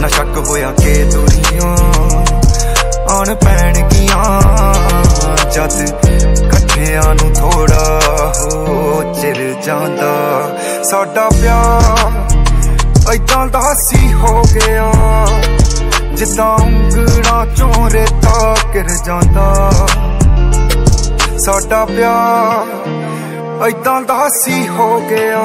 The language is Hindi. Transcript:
ना शक होया के दूरियां आन पैन गिया जद कट्ठिया नू थोड़ा हो चिर जांदा साडा प्यार ऐदां दा सी हो गया जिदा उंगलां चों रेता किर जांदा साडा प्यार ऐदां दा सी हो गया।